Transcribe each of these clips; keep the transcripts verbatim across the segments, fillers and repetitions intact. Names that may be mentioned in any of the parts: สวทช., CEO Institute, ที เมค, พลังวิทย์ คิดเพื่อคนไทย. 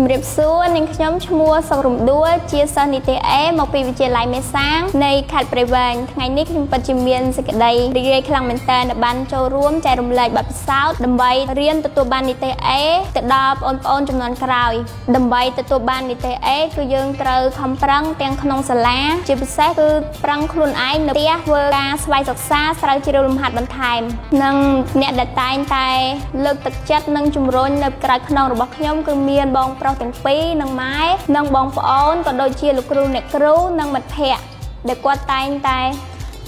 มเรียบส่วนยังขย่มชมัวสรุปด้วยเชี่ยวชาญนิติเอมอกปีวิจัยลายเมซังในขัดปริวัติทั้งนี้ขย่มปัจจุบันสกัดได้เรียนคลังเหมือนแต่ในบ้านโจร่วมใจรวมหลายแบบเศร้าดำใบเรียนตัวตัวบ้านนิติเอติดดาวอ่อนๆจำนวนคราวดำใบตัวตัวบ้านนิติเอคือยังเตอคำปรังเตียงขนมสลัดจิบเซ็กคือปรังคลุนไอเนื้อเตี้ยเวอร์กาสไวสักซาสเราจิโรลมหัดบรรทายนั่งเนี่ยดัดตายตายเลิกตัดจัดนั่งจุ่มร้อนเลิกกระดขนมหรือบักย่อมคือเมียนบองเปล่าแต่งปีนั่งไม้นั่งบองปอนก็โดยเชี่ยลูกครูเนี่ยครูนั่งบัดแผลเด็กกว่าตายตาย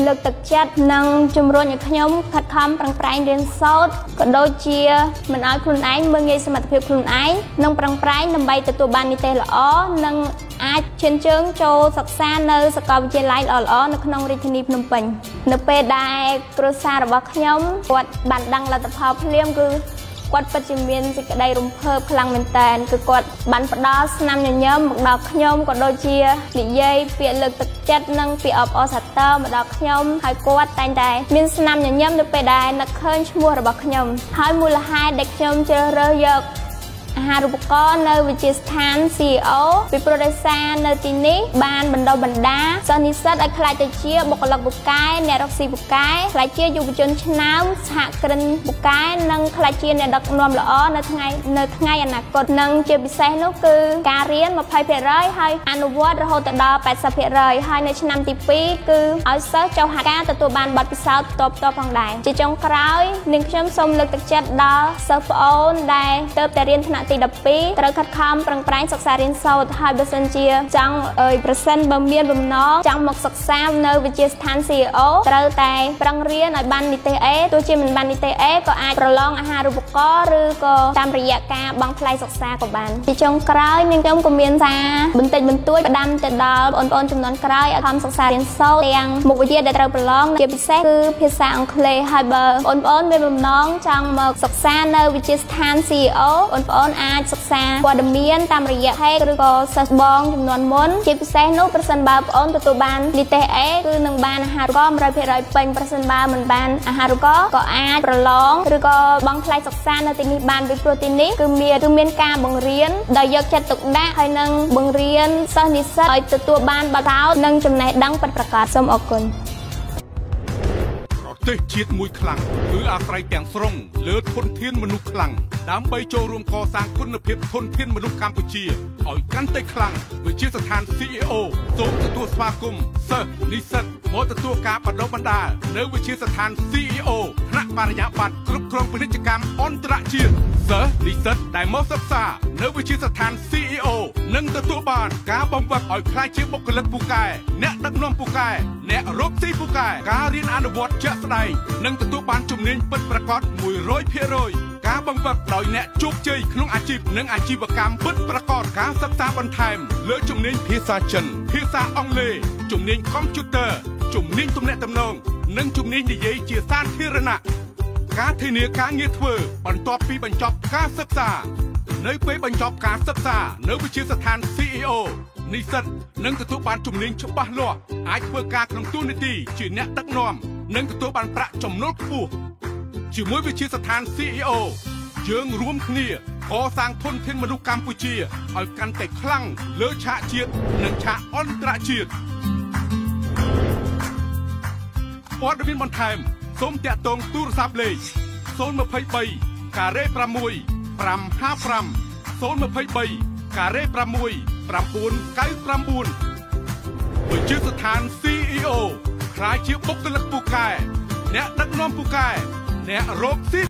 เลิกตัดจัดนั่งจุ่มร้อนอย่างขย่มขัดคำปรังปรายเรียนซอสก็โดยเชี่ยมันเอาคลุนไอเมื่อไงสมัติเพียบคลุนไอนั่งปรังปรายนั่งใบแต่ตัวบานนี่เตลอ๋อนั่งอาเชิญเชิงโจสักซาเนอสกอเจไลออนักนองริทนีพนมเปญนเปได้กรุซาหรือว่าขย่มกวดบันดังละตะพาวเพลียมคือกวดปัจจุบันจะได้รุมเพิ่มพลังเมนเทนคือกวดบันปดอสนำย่อมดอกขย่มกวดโดเชียดิเยเปลี่ยนเลือกตัดจัดนั่งเปลี่ยนออสัตเตอร์มาดอกขย่มหายกวดแต่งใจมินสนำย่อมนเปได้นักเคิร์นชั่วหรือว่าขย่มหายมูลหายเด็กขย่มเจอเรื่อยหาอุปกรณ์ในวิจิสถาน ซี อี โอ วิปโปรดิวเซอร์ในที่นี้บ้านบรรดาบรรดาสนิทสัตว์คลายจะเชี่ยวบุกหลักบุกไก่ในรักสีบุกไก่คลายเชี่ยวอยู่บนชั้นน้ำสหกรณ์บุกไก่นั่งคลายเชี่ยวในดักนวมละอ้อในทั้งไงในทั้งไงอนาคตนั่งเชี่ยวพิเศษนั่นคือการเรียนมาพายเพลย์ให้อนุวัตรหัวตะดาแปดสิบเพลย์ให้ในชั้นน้ำตีปีคือเอาเสื้อเจ้าหากาแต่ตัวบานบัดพิเศษตบตัวพังได้จีจงคล้ายหนึ่งชั้นสมเลือกตัดจัดดาเสื้อโอนได้เติบแต่เรียนถนัดดับปีตระคัดคำปรังปรายศึกษาเรียนสดไฮเปอร์เซนเจียจังเอ่ยเปอร์เซนต์บำเมียนบำน้องจังหมกศึกษาเนวิจิสถานซีโอตระไตปรังเรียนในบันดิเตเอตัวเชี่ยมันบันดิเตเอก็อาจประลองอาหารอุปกรณ์หรือก็ตามระยะการบังไพลศึกษากับบันที่จงกล้าหนึ่งจงกุมเมียนซาบุญติดบุญตัวดำติดดาวอ่อนอ่อนจำนวนกล้าทำศึกษาเรียนสดเตียงหมกวิจิตได้ตระประลองเกี่ยวพิเศษคือพิเศษอังเคลไฮเปอร์อ่อนอ่อนเป็นบำน้องจังหมกศึกษาเนวิจิสถานซีโออ่อนอ่อนอาจศึกษากว่าดมีนตามระยะให้หรือก็สับบองจำนวนมนจิบเซนุเปอร์เซ็นต์บาอ่อนตัวตัวบันดิเตเอคือหนึ่งบานอาหารก็ร้อยเปอร์เซ็นต์เป็นเปอร์เซ็นต์บาเหมือนบานอาหารก็ก็อาจประลองหรือก็บังคลายศึกษาในตินิบานวิโปรตินิคือเมียคือเมียนการบังเรียนโดยยกจัดตุกได้ให้นั่งบังเรียนสอนนิสัยตัวตัวบันบาเท้านั่งจำในดังเป็นประกาศสมอกุลเด็กชีดมวยคลังหรืออาศัยแก่งสรงเลือดทนเทียนมนุษย์คลังดามใบโจรวมคอสร้างคุณภาพทนเทียนมนุษย์กัมพูชีอ่อยกันเตะคลังเวชีสถาน ซี อี โอ สมตัวสภาคมเซอร์นิสัตมอตตัวกาปัดดบรรดาเนื้อเวชีสถาน ซี อี โอ คณะปริญญาบัตรกรุ๊ปครองพฤติกรรมอันตรชีเซอร์นิสัตได้มอสับซาเนื้อเวชีสถาน ซี อี โอ นั่งตัวบานกาบำบัดอ่อยคลายเชี่ยวบกเล็ดปูกายเนะดักนมปูกายเนะรบซีปูกายการเรียนอนุวัตเจ้านั่งตัวบ้านจุ่มเน้นเปิดประกอบมวยร้อยเพียรอยการบังคับลอยแนะจุกเจยขนมอาชีพนั่งอาชีพกรรมเปิดประกอบการศึกษาบนไทม์เลือจุ่มเน้นพิซซ่าจันพิซซ่าองเลจุ่มเน้นคอมพิวเตอร์จุ่มเน้นตุ่มแหนตำนองนั่งจุ่มเน้นดิเย่เจียซานเทระนะการเทเนียการเงียบเวอร์บรรจบปีบรรจบการศึกษาในเป๊ะบรรจบการศึกษาในวิชาสถาน ซี อี โอนิสัตนั่งตัวบ้านจุ่มเน้นชอบบ้าล้ออาชีพการขนมตู้นิตีจีเนะตักนอมนั่งตัวบันประจมโนดผู้ชื่อมวยวิชีสถาน ซี อี โอ เชิงรวมเนียขอสร้างทนเทนมนุษย์กัมพูชีเอากันแต่คลั่งเลือชะเชียดหนึ่งชะอันตรชีดออดวินบอลไทม์สมแจตรงตู้ซับเลยโซนมาไพ่ใบกาเร่ประมวยปรำห้าปรำโซนมาไพ่ใบกาเร่ประมวยปรำปูนไก่ปรำปูนวิชีสถาน ซี อี โอคล้ายเชี่ยวบกกระลักปูกายแนะนักน้อมปูกายแนะรบซิ